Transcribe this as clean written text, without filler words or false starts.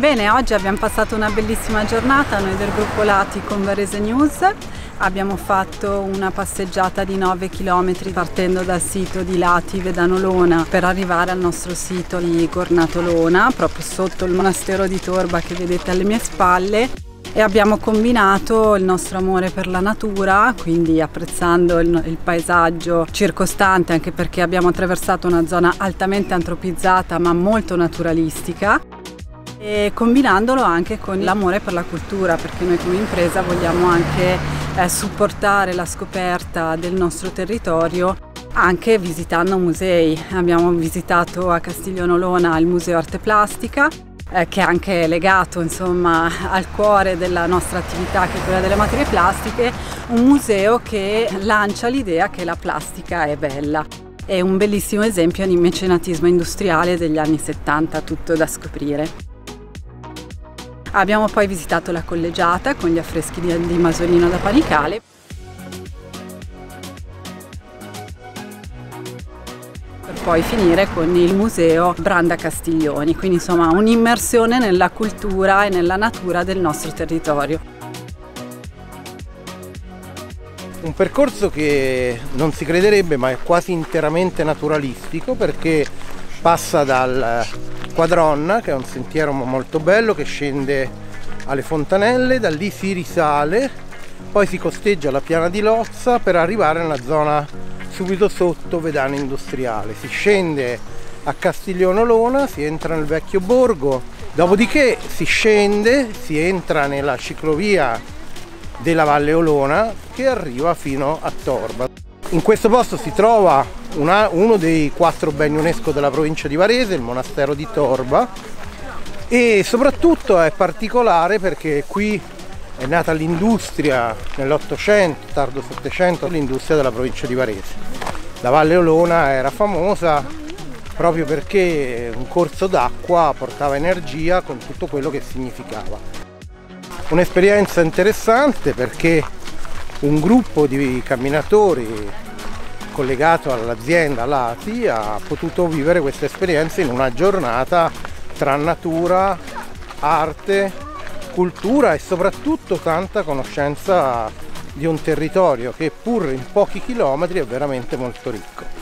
Bene, oggi abbiamo passato una bellissima giornata noi del gruppo Lati con Varese News. Abbiamo fatto una passeggiata di 9 km partendo dal sito di Lati Vedano Olona per arrivare al nostro sito di Gornate Olona, proprio sotto il monastero di Torba che vedete alle mie spalle. E abbiamo combinato il nostro amore per la natura, quindi apprezzando il paesaggio circostante, anche perché abbiamo attraversato una zona altamente antropizzata ma molto naturalistica, e combinandolo anche con l'amore per la cultura, perché noi come impresa vogliamo anche supportare la scoperta del nostro territorio anche visitando musei. Abbiamo visitato a Castiglione Olona il Museo Arte Plastica, che è anche legato insomma al cuore della nostra attività, che è quella delle materie plastiche, un museo che lancia l'idea che la plastica è bella. È un bellissimo esempio di mecenatismo industriale degli anni 70, tutto da scoprire. Abbiamo poi visitato la Collegiata con gli affreschi di Masolino da Panicale. Poi finire con il Museo Branda Castiglioni, quindi insomma un'immersione nella cultura e nella natura del nostro territorio. Un percorso che non si crederebbe ma è quasi interamente naturalistico, perché passa dal Quadronna, che è un sentiero molto bello che scende alle Fontanelle, da lì si risale, poi si costeggia la Piana di Lozza per arrivare nella zona subito sotto Vedano Industriale. Si scende a Castiglione Olona, si entra nel vecchio borgo, dopodiché si scende, si entra nella ciclovia della Valle Olona che arriva fino a Torba. In questo posto si trova uno dei 4 beni UNESCO della provincia di Varese, il monastero di Torba, e soprattutto è particolare perché qui è nata l'industria nell'Ottocento, tardo Settecento, l'industria della provincia di Varese. La Valle Olona era famosa proprio perché un corso d'acqua portava energia con tutto quello che significava. Un'esperienza interessante perché un gruppo di camminatori collegato all'azienda Lati ha potuto vivere questa esperienza in una giornata tra natura, arte, cultura e soprattutto tanta conoscenza di un territorio che pur in pochi chilometri è veramente molto ricco.